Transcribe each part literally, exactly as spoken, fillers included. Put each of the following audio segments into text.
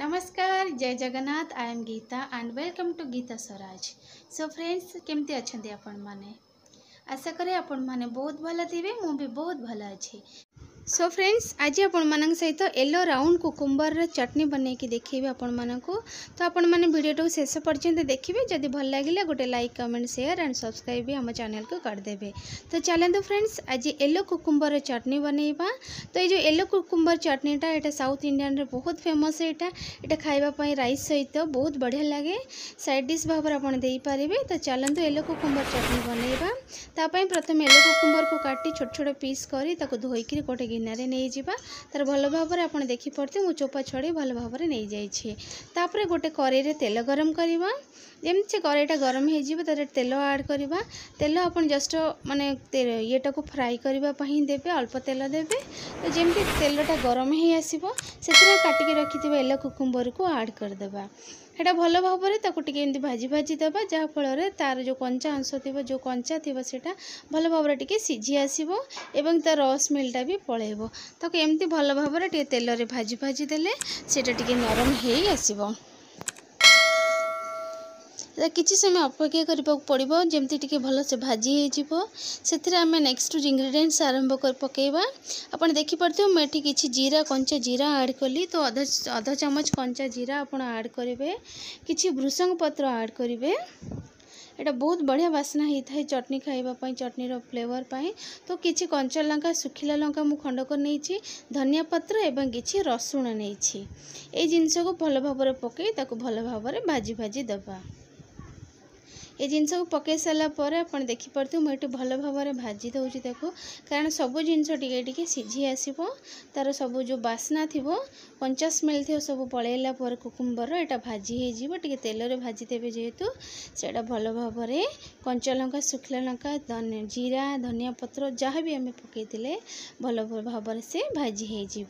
नमस्कार जय Jagannath I am Geeta and welcome to Geeta Swaraj. So friends केमती अच्छा आपण मैंने आशा करे आपण मैंने बहुत भल थे मुँ भी बहुत भल अच्छे। सो फ्रेंड्स आज आपण मान सहित येलो राउंड कुकुम्बर चटनी बनईकि देखिए आपण मानक, तो आपण मैंने वीडियो को शेष पर्यंत देखिए। जदि भल लगे गोटे like comment share and subscribe भी हम चैनल को करदेवे। तो चलो फ्रेंड्स आज येलो कुकुम्बर चटनी बनईबा। तो ये जो येलो कुकुम्बर चटनीटा ये साउथ इंडियन बहुत फेमस, यहाँ ये खावाई रईस सहित बहुत बढ़िया लगे, साइड डिश भाव में देपारे। तो चलो येलो कुकुम्बर चटनी बनईबा। तापाई प्रथम येलो कुकुम्बर को काटी छोट छोट पीस कर धोईकि गोटे गिनारे नहीं जीवा, तार भल भाव में आप देखिपे मुझ चोपा छड़े भल भाव में नहीं जाइए। गोटे कड़े रे तेल गरम करवा, जमी से कड़ाईटा गरम हो तेल आड करवा। तेल आप जस्ट माने येटा को फ्राई करने देवे, अल्प तेल देवे। तो जमी तेलटा गरम हो आसो से काटिक रखि येलो कुकुम्बर को आड करदे। हेटा भल भाव में ताकू टिके एमती भाजी भाजी देवा, जहाँफल तार जो कंचा अंश थी जो कंचा थी सेटा भल भाव में सीझी आसो एवं तार रस मिलटा भी पलैब। ताकू एमती भल भाव में तेल रे भाजी भाजी देले सेटा टिके नरम हो आसो। किसी समय अपेक्षा करने पड़ो जमती टी भल से भाजी होमें नेक्स्ट इंग्रेडिएंट्स आरंभ कर पकेवा। आपड़ देखिपे मुझे किसी जीरा कंचा जीरा ऐड कली, तो अधा अधा चमच कंचा जीरा आप ऐड करेंगे, किसी भृसंग पत्र ऐड करेंगे। एटा बहुत बढ़िया बासना होता है चटनी खावाई चटनी फ्लेवर पाई। तो किसी कंचा लंका सुखिला लंका मुझ खंडक नहीं, धनिया पत्र एवं किसी रसुण नहीं जिनस को भल भाव में पकई ताकू भल भाव में भाजी भाजी दबा। ये जिनस को पकई सारापर आप देखिपे मुझे भल भाव में भाजी दूसरी, कारण सब जिनस टे सीझी आसो तार सब जो बासना थी कंचा स्मेल थी सब पलैला कुकुम्बर यहाँ भाजी होटे तेल रे भाजी देवे, जेहेतु से भल भाव में कंचा लंका सुखला लंका जीरा धनिया पत्र जहाँ भी आम पकई भल भाव में से भाजी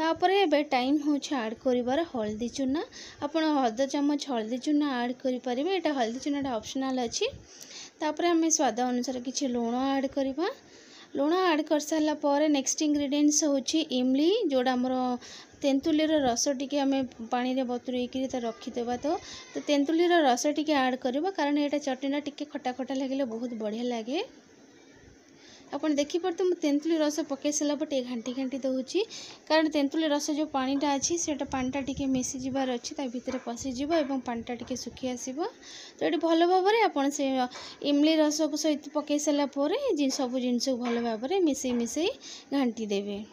होपर। टाइम हूँ आड कर हल्दी चूना, आप अर्ध चमच हल्दी चूना आड करें। यहाँ हल्दी चूनाटा ऑप्शन अच्छी। तापर आम स्वाद अनुसार किसी लुण आड करवा। लुण आड कर सारापर नेक्स्ट इंग्रेडिएंट्स हूँ इमली, जोड़ा आमर तेंतुलीर रस टी आम पानी रे बतुरई रखीदेवा। तो तो तेंतुलीर रस टी आड करवा, कारण ये चटनीटा टी खटा खटा लगे बहुत बढ़िया लगे। आप देखिपे मुझे तेंतुली रस पकई सारापर टे घाटी घाटी दूसरी, कारण तेंतुली रस जो पानीटा अच्छी से पानीटा टी मिसीजार अच्छी भर पशिज और पानीटा टी सुखी आसो। तो ये भल भाव में आप इमली रस को सहित पकई सारापर सब जिनस भल भाव में मिसई मिसई घाटी देवे।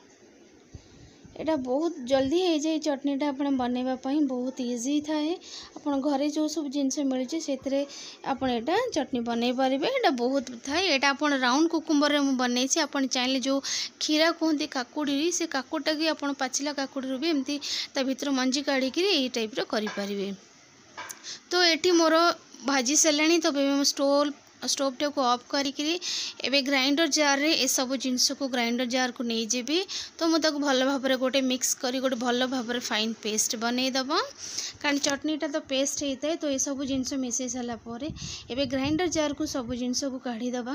एटा बहुत जल्दी हो जाए चटनीटा आप बनवाई बहुत इजी थाए। आप घरे जो सब जिनस मिले से आपटा चटनी बनई पारे, यहाँ बहुत थाए। यहाँ आप राउंड कुकुम्बर में बनईसी, आप चाहिए जो खीरा कहते काकुड़ी से काकुटा कि आप पाचिला काकुड़ी भी एमती भर मंजी काढ़ी यही टाइप्र करें। तो ये मोर भाजी सर, तो मैं स्टोव स्टोवटा को ऑफ करें। ग्राइंडर जार रे ए सब जिनस को ग्राइंडर जार को नहीं जीवि। तो मुझे भल भाव में गोटे मिक्स करी गोटे भल भाव में फाइन पेस्ट बनईदेव, कारण चटनीटा तो पेस्ट होता है। तो ये सब जिनस मिसई सारापर ए ग्राइंडर जार को सब जिनस को काढ़ीदेव।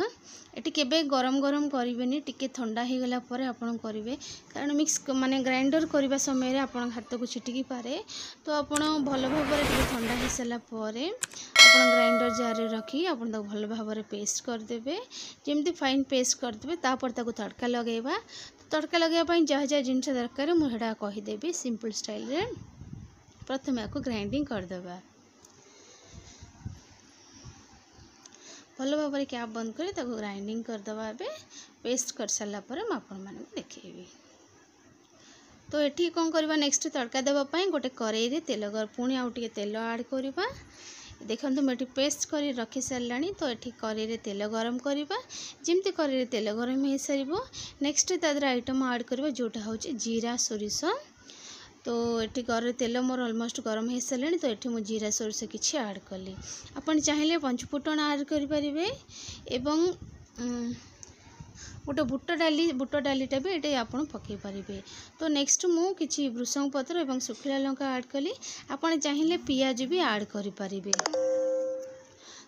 ये केवे गरम गरम करें, टी थंडा हो गला पर आप करेंगे, कारण मिक्स माने ग्राइंडर करने समय आप हाथ को छिटिकी पारे। तो आप भल भाव में टी थंडा हो सारापर आप ग्राइंडर जार रे रखी आप भल भाव में पेस्ट करदे। जमी फाइन पेस्ट करदे तापर ताको तड़का लगेवा। तो तड़का लगेवा जहाँ जहाँ जिनस दरकार मुझे कहीदेवी सिंपल स्टाइल रे। प्रथम आपको ग्राइंडिंग करदे भल भाव में, क्या बंद करें ताको ग्राइंडिंग करदे। एवं पेस्ट कर सारापर मुझे देखी। तो ये कौन करवा नेक्स्ट तड़का देवाई गोटे कड़ाई रे तेल पुणी आउ टिके तेल आड करवा। देखो मैं ये पेस्ट कर रखी सारा, तो ये कड़ाई रे तेल गरम करवा। जमी कड़ाई रे तेल गरम हो सार नेक्स्ट तादर आइटम आड करवा, जोटा हूँ जीरा सोरिष। तो ये कड़ाई तेल मोर अलमोस्ट गरम हो सारा, तो ये मुझे जीरा सोरिष किसी आड कली। आपन चाहिए पंचफुटन आड करें एवं गोटे बुट डाली बुट डालीटा भी ये आप पकई पारे। तो नेक्स्ट मु किसी भृसंग पत्र एवं सुखला लंका आड कली। आपड़ चाहिए पियाज भी आड करें।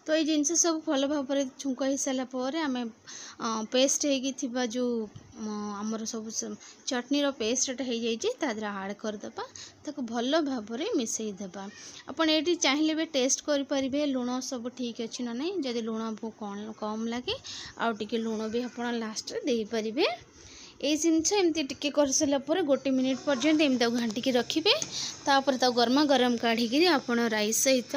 तो ये जिनस सब भल भाव में छुंक हो सारापर आम पेस्ट हो जो आमर सब चटनी रो पेस्ट हो जाए आड करदे ताको भल भाव मिसईदेबा। आपड़ ये चाहिए भी टेस्ट करें लुण सब ठीक अच्छे ना नहीं जदि लुण आपको कम लगे आउटे लुण भी आप लास्ट दे पारे। ये जिनस एमती टी कर गोटे मिनिट पर्यटन एमती घाटिकी रखिए तापर ताको गरमा गरम काढ़ी आप राइस सहित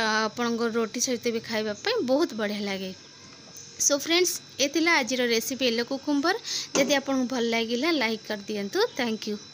आपण रोटी सहित भी खावाप बहुत बढ़िया लगे। सो फ्रेंड्स ये आज रेसिपी येलो कुकुम्बर। जदि आपको भल लगे लाइक कर दिंतु। Thank you.